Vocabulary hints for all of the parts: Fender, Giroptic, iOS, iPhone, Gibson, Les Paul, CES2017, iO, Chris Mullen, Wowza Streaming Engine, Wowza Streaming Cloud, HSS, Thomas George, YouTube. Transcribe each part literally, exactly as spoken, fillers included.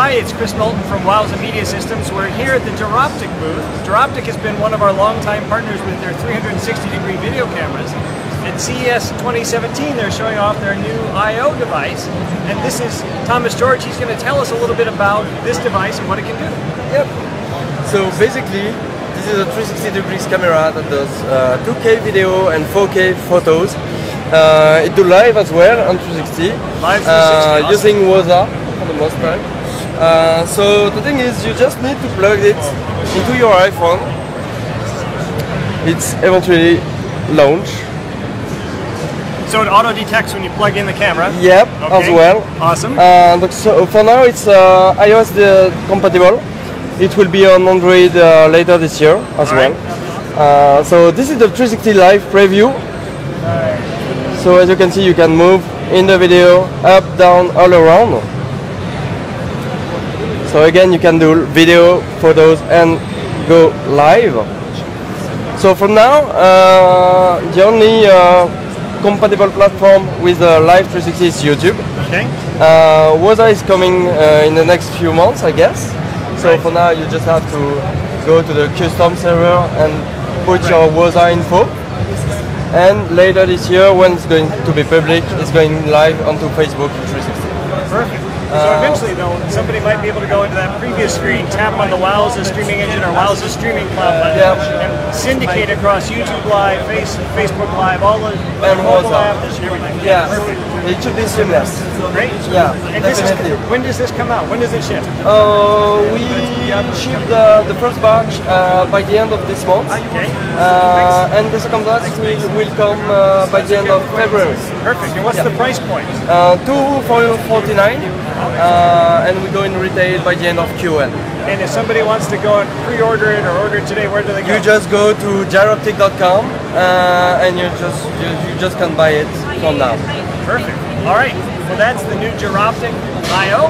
Hi, it's Chris Mullen from Wowza Media Systems. We're here at the Giroptic booth. Giroptic has been one of our longtime partners with their three sixty degree video cameras. At C E S twenty seventeen, they're showing off their new I O device, and this is Thomas George. He's going to tell us a little bit about this device and what it can do. Yep. So basically, this is a three sixty degrees camera that does uh, two K video and four K photos. Uh, it do live as well on three sixty, live three sixty, uh, awesome. Using Wowza for the most part. Uh, so the thing is, you just need to plug it into your iPhone. It's eventually launched. So it auto detects when you plug in the camera. Yep, okay. As well. Awesome. Uh, so for now, it's uh, iOS uh, compatible. It will be on Android uh, later this year as All well. Right. Uh, so this is the three sixty live preview. So as you can see, you can move in the video, up, down, all around. So again, you can do video, photos, and go live. So for now, uh, the only uh, compatible platform with the uh, live three sixty is YouTube. Okay. Uh, Wowza is coming uh, in the next few months, I guess. So right. For now, you just have to go to the custom server and put right. your Wowza info. And later this year, when it's going to be public, it's going live onto Facebook three sixty. Perfect. So eventually, though, somebody might be able to go into that previous screen, tap on the Wowza Streaming Engine or Wowza Streaming Cloud button, yeah. and syndicate across YouTube Live, face, Facebook Live, all the mobile apps and everything. Yeah. Perfect. It should be seamless. Great. Yeah. And this is, when does this come out? When does it ship? Uh, we shipped the, the first batch uh, by the end of this month. Okay. Uh, and the second batch will, will come uh, by the end of February. Perfect. And what's yeah. the price point? Uh, two forty-nine, uh, and we go in retail by the end of Q one. And if somebody wants to go and pre-order it or order it today, where do they go? You just go to giroptic dot com uh, and you just you, you just can buy it from now. Perfect. All right. Well, that's the new Giroptic I O.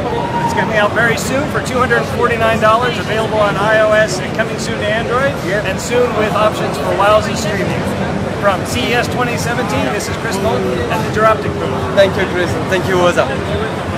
It's going to be out very soon for two hundred forty-nine dollars, available on iOS and coming soon to Android, yep. and soon with options for Wowza Streaming. From C E S twenty seventeen, this is Chris Mullen at the Giroptic booth. Thank you, Chris. Thank you, Wowza.